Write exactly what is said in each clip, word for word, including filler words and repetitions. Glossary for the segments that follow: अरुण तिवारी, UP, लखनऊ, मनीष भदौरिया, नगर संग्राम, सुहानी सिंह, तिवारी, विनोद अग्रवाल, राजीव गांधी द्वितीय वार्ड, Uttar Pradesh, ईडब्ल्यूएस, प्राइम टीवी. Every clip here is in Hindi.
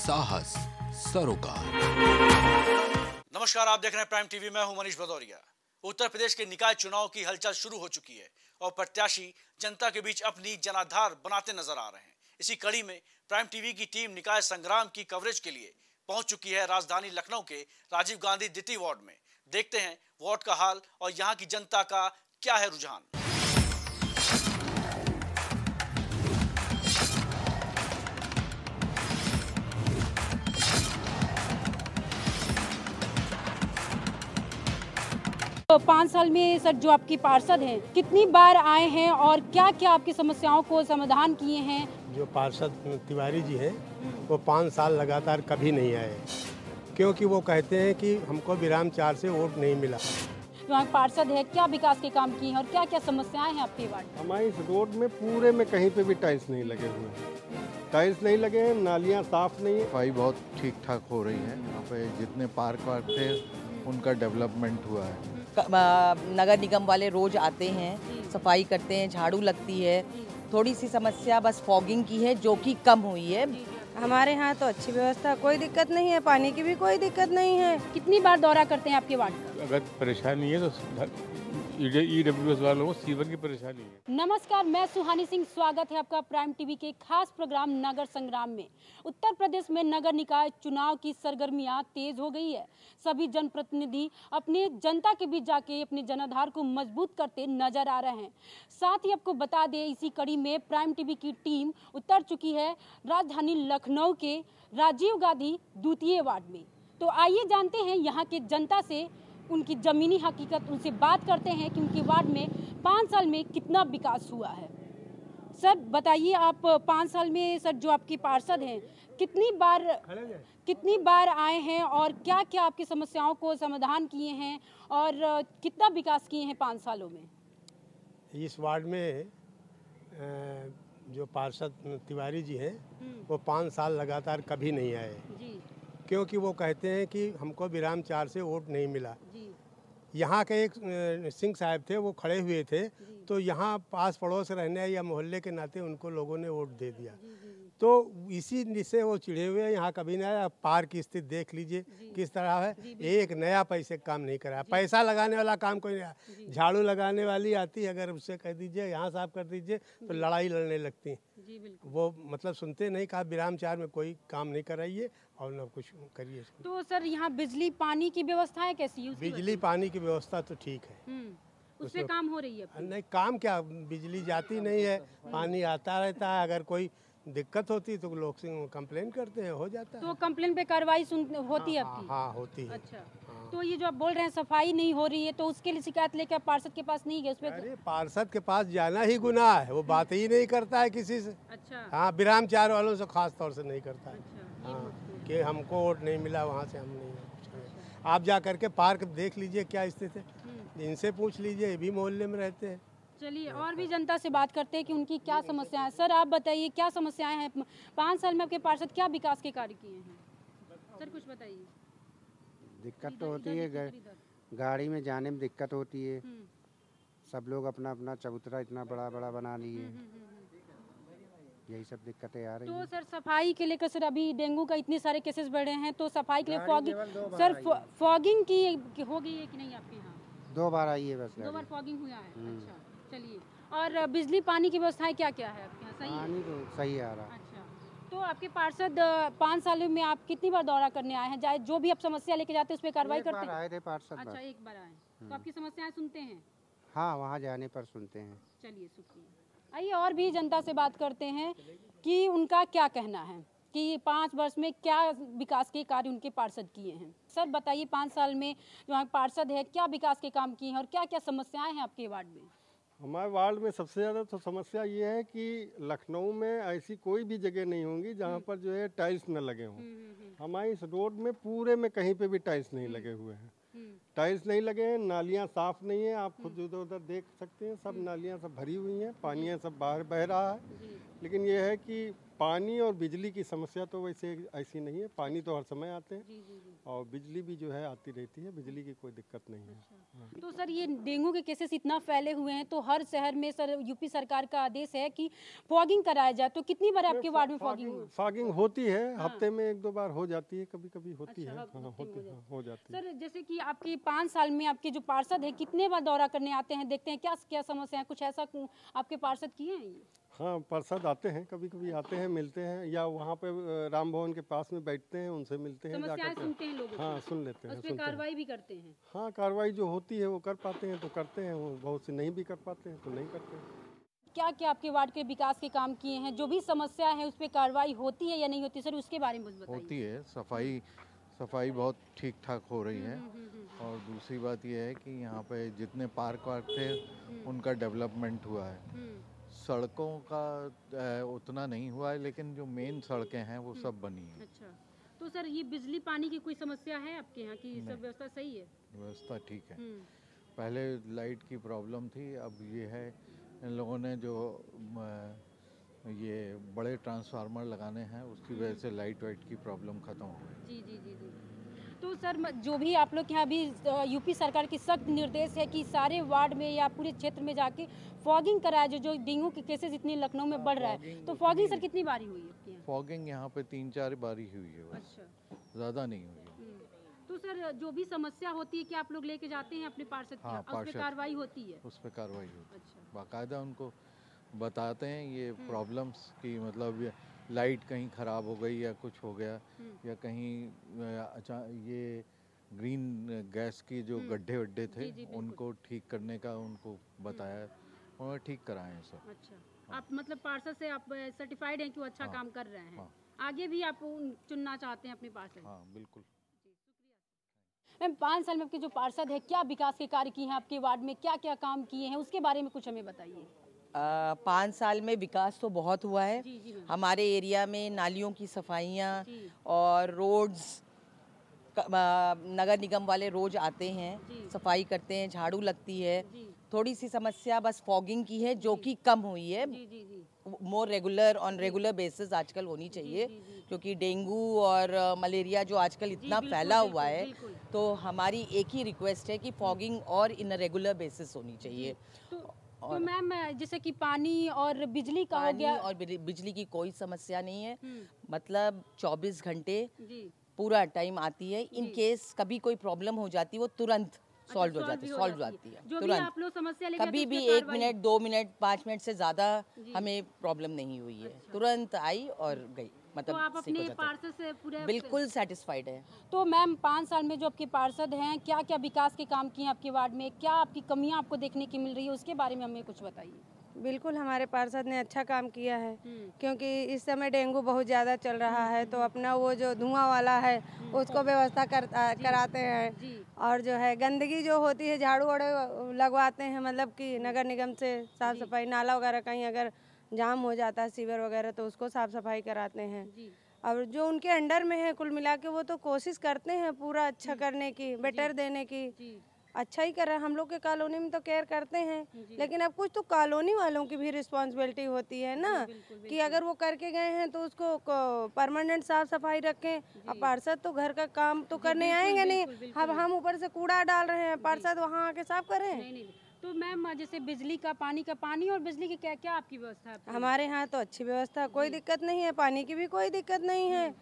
साहस सरोकार। नमस्कार, आप देख रहे हैं प्राइम टीवी, मैं हूं मनीष भदौरिया। उत्तर प्रदेश के निकाय चुनाव की हलचल शुरू हो चुकी है और प्रत्याशी जनता के बीच अपनी जनाधार बनाते नजर आ रहे हैं। इसी कड़ी में प्राइम टीवी की टीम निकाय संग्राम की कवरेज के लिए पहुंच चुकी है राजधानी लखनऊ के राजीव गांधी द्वितीय वार्ड में। देखते हैं वार्ड का हाल और यहाँ की जनता का क्या है रुझान। तो पाँच साल में सर जो आपकी पार्षद हैं, कितनी बार आए हैं और क्या क्या आपकी समस्याओं को समाधान किए हैं? जो पार्षद तिवारी जी हैं वो पाँच साल लगातार कभी नहीं आए, क्योंकि वो कहते हैं कि हमको विराम चार से वोट नहीं मिला। जो पार्षद है क्या विकास के काम किए हैं और क्या क्या समस्याएं हैं आपके वार्ड? हमारे इस रोड में पूरे में कहीं पे भी टाइल्स नहीं लगे हुए, टाइल्स नहीं लगे, नालियाँ साफ नहीं है, सफाई बहुत ठीक ठाक हो रही है। यहाँ पे जितने पार्क वार्क थे उनका डेवलपमेंट हुआ है। नगर निगम वाले रोज आते हैं, सफाई करते हैं, झाड़ू लगती है। थोड़ी सी समस्या बस फॉगिंग की है जो कि कम हुई है। हमारे यहाँ तो अच्छी व्यवस्था, कोई दिक्कत नहीं है, पानी की भी कोई दिक्कत नहीं है। कितनी बार दौरा करते हैं आपके वार्ड का? अगर परेशानी है तो ईडब्ल्यूएस वालों को सीवर की परेशानी है। नमस्कार, मैं सुहानी सिंह, स्वागत है आपका प्राइम टीवी के खास प्रोग्राम नगर संग्राम में। उत्तर प्रदेश में नगर निकाय चुनाव की सरगर्मियां तेज हो गई है। सभी जनप्रतिनिधि अपने जनता के बीच जाके अपने जनाधार को मजबूत करते नजर आ रहे हैं। साथ ही आपको बता दें, इसी कड़ी में प्राइम टीवी की टीम उतर चुकी है राजधानी लखनऊ के राजीव गांधी द्वितीय वार्ड में। तो आइए जानते हैं यहाँ के जनता से, उनकी ज़मीनी हकीकत, उनसे बात करते हैं कि उनके वार्ड में पाँच साल में कितना विकास हुआ है। सर बताइए, आप पाँच साल में सर जो आपकी पार्षद हैं, कितनी बार कितनी बार आए हैं और क्या क्या आपकी समस्याओं को समाधान किए हैं और कितना विकास किए हैं पाँच सालों में? इस वार्ड में जो पार्षद तिवारी जी हैं वो पाँच साल लगातार कभी नहीं आए, क्योंकि वो कहते हैं कि हमको विराम चार से वोट नहीं मिला। यहाँ के एक सिंह साहब थे, वो खड़े हुए थे, तो यहाँ पास पड़ोस रहने या मोहल्ले के नाते उनको लोगों ने वोट दे दिया, तो इसी से वो चिढ़े हुए हैं, यहाँ कभी ना आया। पार की स्थिति देख लीजिए किस तरह है, एक नया पैसे काम नहीं कराया, पैसा लगाने वाला काम कोई नहीं। झाड़ू लगाने वाली आती, अगर उससे कह दीजिए यहाँ साफ कर दीजिए तो लड़ाई लड़ने लगती हैं। वो मतलब सुनते नहीं, कहा विराम चार में कोई काम नहीं कराइए और ना कुछ करिए। तो सर यहाँ बिजली पानी की व्यवस्थाएँ कैसी है? बिजली पानी की व्यवस्था तो ठीक है, उससे काम हो रही है? नहीं, काम क्या, बिजली जाती नहीं है, पानी आता रहता है। अगर कोई दिक्कत होती तो लोग कंप्लेन करते हैं, हो जाता है। तो कंप्लेन पे कार्रवाई होती है आपकी? हाँ, होती है। अच्छा, हाँ। तो ये जो आप बोल रहे हैं सफाई नहीं हो रही है, तो उसके लिए शिकायत लेकर पार्षद के पास नहीं गए? उसमें अरे पार्षद के पास जाना ही गुनाह है, वो बात ही नहीं करता है किसी से। अच्छा। हाँ, विराम चार वालों से खास तौर से नहीं करता है। अच्छा। हाँ, कि हमको वोट नहीं मिला, वहाँ से हम नहीं। आप जा करके पार्क देख लीजिए क्या स्थिति है, इनसे पूछ लीजिए, ये भी मोहल्ले में रहते हैं। चलिए और भी जनता से बात करते हैं कि उनकी क्या समस्याएं हैं। सर आप बताइए, क्या समस्याएं हैं? पाँच साल में आपके पार्षद क्या विकास के कार्य किए हैं? सर कुछ बताइए। दिक्कत तो होती है, गाड़ी में जाने में दिक्कत होती है। सब लोग अपना अपना चबूतरा इतना बड़ा बड़ा बना लिए, यही सब दिक्कतें आ रही हैं। तो सर सफाई के लेकर, सर अभी डेंगू का इतने सारे केसेस बढ़े हैं, तो सफाई के लिए फॉगिंग, सर फॉगिंग की हो गई है कि नहीं आपके यहाँ? दो बार आई है, बस दो बार फॉगिंग हुआ है। चलिए, और बिजली पानी की व्यवस्थाएं क्या क्या है आपके यहाँ? सही पानी तो सही आ रहा है। अच्छा, तो आपके पार्षद पाँच सालों में आप कितनी बार दौरा करने आए हैं? जो भी आप समस्या लेके जाते हैं उस पर कार्रवाई करते हैं? आए थे पार्षद। अच्छा, एक बार आए, तो आपकी समस्याएं सुनते हैं? हाँ, वहाँ जाने पर सुनते हैं। चलिए शुक्रिया। आइए और भी जनता से बात करते हैं कि उनका क्या कहना है कि पाँच वर्ष में क्या विकास के कार्य उनके पार्षद किए हैं। सर बताइए, पाँच साल में जो पार्षद है क्या विकास के काम किए हैं और क्या क्या समस्याएँ हैं आपके वार्ड में? हमारे वार्ड में सबसे ज़्यादा तो समस्या ये है कि लखनऊ में ऐसी कोई भी जगह नहीं होंगी जहाँ पर जो है टाइल्स न लगे हों। हमारे इस रोड में पूरे में कहीं पे भी टाइल्स नहीं लगे हुए हैं, टाइल्स नहीं लगे हैं, नालियाँ साफ़ नहीं हैं। आप खुद उधर उधर देख सकते हैं, सब नालियाँ सब भरी हुई हैं, पानियाँ सब बाहर बह रहा है। लेकिन यह है कि पानी और बिजली की समस्या तो वैसे ऐसी नहीं है, पानी तो हर समय आते हैं जी, जी, जी। और बिजली भी जो है आती रहती है, बिजली की कोई दिक्कत नहीं है। अच्छा। तो सर ये डेंगू के केसेस इतना फैले हुए हैं तो हर शहर में सर यूपी सरकार का आदेश है कि फॉगिंग कराया जाए, तो कितनी बार आपके वार्ड में फॉगिंग फॉगिंग होती है? हफ्ते में एक दो बार हो जाती है, कभी कभी होती है, हो जाती है। सर जैसे की आपके पाँच साल में आपके जो पार्षद है कितने बार दौरा करने आते हैं, देखते हैं क्या क्या समस्या है, कुछ ऐसा आपके पार्षद किए हैं? हाँ पार्षद आते हैं, कभी कभी आते हैं, मिलते हैं, या वहाँ पे राम भवन के पास में बैठते हैं, उनसे मिलते हैं, समस्याएं सुनते हैं लोगों की। हाँ सुन लेते हैं, उसमें कार्रवाई भी करते हैं। हाँ कार्रवाई जो होती है वो कर पाते हैं तो करते हैं, वो बहुत से नहीं भी कर पाते हैं तो नहीं करते हैं। क्या क्या आपके वार्ड के विकास के काम किए हैं, जो भी समस्या है उस पर कार्रवाई होती है या नहीं होती सर उसके बारे में बताइए। होती है, सफाई सफाई बहुत ठीक ठाक हो रही है, और दूसरी बात यह है कि यहाँ पे जितने पार्क वार्क थे उनका डेवलपमेंट हुआ है, सड़कों का उतना नहीं हुआ है लेकिन जो मेन सड़कें हैं वो सब बनी है। अच्छा, तो सर ये बिजली पानी की कोई समस्या है आपके यहाँ की, सब व्यवस्था सही है? व्यवस्था ठीक है, पहले लाइट की प्रॉब्लम थी, अब ये है इन लोगों ने जो ये बड़े ट्रांसफार्मर लगाने हैं उसकी वजह से लाइट वाइट की प्रॉब्लम खत्म हो गई। जी जी जी जी। तो सर जो भी आप लोग के यहाँ अभी यूपी सरकार की सख्त निर्देश है कि सारे वार्ड में या पूरे क्षेत्र में जाके फॉगिंग कराया जो जो डेंगू के केसेस इतने लखनऊ में बढ़ रहा है, तो फॉगिंग सर कितनी बारी हुई है? फॉगिंग यहाँ पे तीन चार बारी हुई है बस। अच्छा। ज़्यादा नहीं हुई। तो सर जो भी समस्या होती है कि आप लोग लेके जाते हैं अपने पार्षद के यहाँ, उस पर कार्रवाई होती है? उस पर कार्रवाई होती है, बाकायदा उनको बताते हैं ये प्रॉब्लम्स की, मतलब लाइट कहीं ख़राब हो गई या कुछ हो गया या कहीं अच्छा, ये ग्रीन गैस की जो गड्ढे वड्ढे थे जी जी, उनको ठीक करने का उनको बताया, उन्होंने ठीक कराए हैं सब। अच्छा। हाँ। आप मतलब पार्षद से आप सर्टिफाइड हैं कि वो अच्छा हाँ। काम कर रहे हैं। हाँ। आगे भी आप चुनना चाहते हैं अपने पार्षद? हाँ बिल्कुल। मैम पाँच साल में आपके जो पार्षद है क्या विकास के कार्य किए हैं, आपके वार्ड में क्या क्या काम किए हैं उसके बारे में कुछ हमें बताइए। पाँच साल में विकास तो बहुत हुआ है, जी जी। हमारे एरिया में नालियों की सफाइयाँ और रोड्स, नगर निगम वाले रोज आते हैं सफाई करते हैं, झाड़ू लगती है। थोड़ी सी समस्या बस फॉगिंग की है जो कि कम हुई है, more regular on regular basis आजकल होनी चाहिए, क्योंकि डेंगू और मलेरिया जो आजकल इतना फैला हुआ है, तो हमारी एक ही रिक्वेस्ट है कि फॉगिंग और इन रेगुलर बेसिस होनी चाहिए। तो मैम जैसे कि पानी और बिजली का हो गया, और बिजली की कोई समस्या नहीं है, मतलब चौबीस घंटे पूरा टाइम आती है, इन केस कभी कोई प्रॉब्लम हो जाती है वो तुरंत सॉल्व हो जाती है, सॉल्व हो जाती है तुरंत, कभी भी एक मिनट दो मिनट पाँच मिनट से ज़्यादा हमें प्रॉब्लम नहीं हुई है, तुरंत आई और गई, मतलब तो आप अपने पार्षद से पूरे बिल्कुल सेटिस्फाइड है। तो मैम पाँच साल में जो आपके पार्षद हैं क्या क्या विकास के काम किए हैं आपके वार्ड में, क्या आपकी कमियां आपको देखने की मिल रही है उसके बारे में हमें कुछ बताइए। बिल्कुल हमारे पार्षद ने अच्छा काम किया है, क्योंकि इस समय डेंगू बहुत ज़्यादा चल रहा है, तो अपना वो जो धुआं वाला है उसको व्यवस्था कर कराते हैं, और जो है गंदगी जो होती है झाड़ू वाड़ू लगवाते हैं, मतलब कि नगर निगम से साफ सफाई, नाला वगैरह कहीं अगर जाम हो जाता है सीवर वगैरह तो उसको साफ सफाई कराते हैं, और जो उनके अंडर में है कुल मिला के वो तो कोशिश करते हैं पूरा अच्छा करने की, बेटर देने की, अच्छा ही कर रहा है। हम लोग के कॉलोनी में तो केयर करते हैं, लेकिन अब कुछ तो कॉलोनी वालों की भी रिस्पॉन्सिबिलिटी होती है ना, बिल्कुल, बिल्कुल, कि अगर वो करके गए हैं तो उसको परमानेंट साफ सफाई रखें। अब पार्षद तो घर का काम तो करने आएंगे नहीं, अब हम ऊपर से कूड़ा डाल रहे हैं, पार्षद वहाँ आके साफ करें। तो मैम जैसे बिजली का पानी का पानी और बिजली की क्या क्या आपकी व्यवस्था है? हमारे यहाँ तो अच्छी व्यवस्था, कोई दिक्कत नहीं है, पानी की भी कोई दिक्कत नहीं है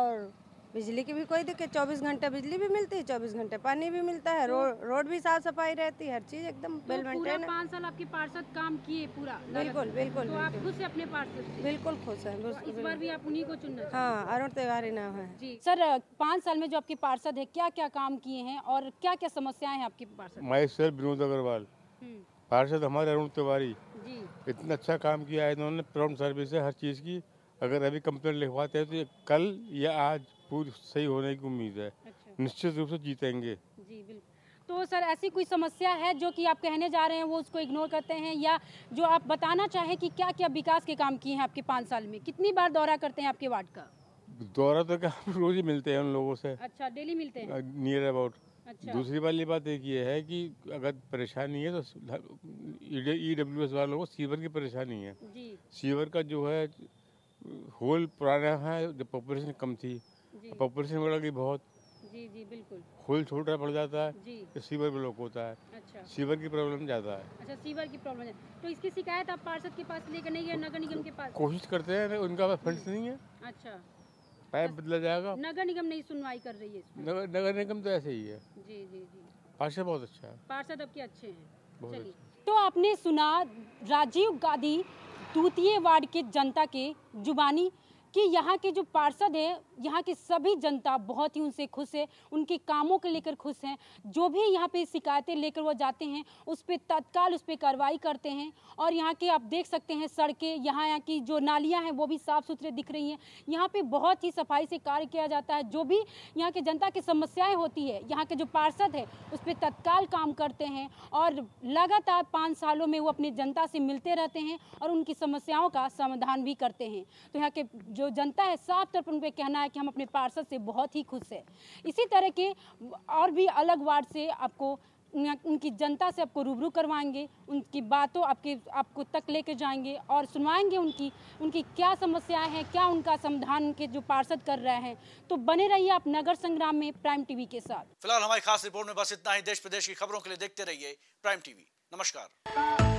और बिजली की भी कोई दिक्कत, चौबीस घंटे बिजली भी मिलती है, चौबीस घंटे पानी भी मिलता है, रो, रोड भी साफ सफाई रहती है, हर चीज एकदम वेल मेंटेन है। पाँच साल आपके पार्षद काम किए पूरा? बिल्कुल बिल्कुल। आप खुश है अपने पार्षद? बिल्कुल खुश है। इस बार भी आप उन्हीं को चुनना? हाँ अरुण तिवारी नाम है। सर पाँच साल में जो आपके पार्षद है क्या क्या काम किए हैं और क्या क्या समस्याएं हैं आपके पार्षद? मैं सर विनोद अग्रवाल, पार्षद हमारे अरुण तिवारी, इतना अच्छा काम किया है इन्होंने, प्रॉम्प्ट सर्विस है हर चीज़ की, अगर अभी कंप्लेंट लिखवाते हैं तो ये कल या आज पूरी सही होने की उम्मीद है। अच्छा। निश्चित रूप से जीतेंगे जी बिल्कुल। तो सर ऐसी कोई समस्या है जो कि आप कहने जा रहे हैं वो उसको इग्नोर करते हैं, या जो आप बताना चाहें कि क्या क्या विकास के काम किए हैं आपके पाँच साल में, कितनी बार दौरा करते हैं आपके वार्ड का? दौरा तो क्या रोज ही मिलते हैं उन लोगों से। अच्छा डेली मिलते हैं? Near about. अच्छा। दूसरी वाली बात एक ये है कि अगर परेशानी है तो ई डब्ल्यू एस वालों को सीवर की परेशानी है, सीवर का जो है होल पुराना है, जब पॉपुलेशन कम थी, पॉपुलेशन बढ़ गई बहुत। जी जी बिल्कुल। होल छोटा पड़ जाता है, तो सीवर ब्लॉक होता है। अच्छा, सीवर की प्रॉब्लम ज़्यादा है। अच्छा, सीवर की प्रॉब्लम है, तो इसकी शिकायत आप पार्षद के पास लेकर नहीं गए, नगर निगम के पास? कोशिश करते हैं, उनका फंड्स नहीं है। अच्छा, पाइप बदला जाएगा। नगर निगम नहीं सुनवाई कर रही है। नगर, नगर निगम तो ऐसे ही है। जी जी जी। पार्षद बहुत अच्छा है, पार्षद आपके अच्छे हैं। चलिए, तो आपने सुना राजीव गांधी द्वितीय वार्ड के जनता के जुबानी कि यहाँ के जो पार्षद हैं, यहाँ की सभी जनता बहुत ही उनसे खुश है, उनके कामों को लेकर खुश हैं। जो भी यहाँ पे शिकायतें लेकर वो जाते हैं उस पर तत्काल उस पर कार्रवाई करते हैं। और यहाँ के आप देख सकते हैं सड़कें, यहाँ यहाँ की जो नालियाँ हैं वो भी साफ़ सुथरे दिख रही हैं। यहाँ पे बहुत ही सफाई से कार्य किया जाता है। जो भी यहाँ के जनता की समस्याएँ होती है, यहाँ के जो पार्षद है उस पर तत्काल काम करते हैं। और लगातार पाँच सालों में वो अपनी जनता से मिलते रहते हैं और उनकी समस्याओं का समाधान भी करते हैं। तो यहाँ के जो जनता है साफ तौर पर उन पर कहना है कि हम अपने पार्षद से बहुत ही खुश है। इसी तरह के और भी अलग वार्ड से आपको उनकी जनता से आपको रूबरू करवाएंगे, उनकी बातों आपके आपको तक लेकर जाएंगे और सुनवाएंगे उनकी उनकी क्या समस्याएं हैं, क्या उनका समाधान उनके जो पार्षद कर रहे हैं। तो बने रहिए आप नगर संग्राम में प्राइम टीवी के साथ। फिलहाल हमारी खास रिपोर्ट में बस इतना ही। देश प्रदेश की खबरों के लिए देखते रहिए प्राइम टीवी। नमस्कार।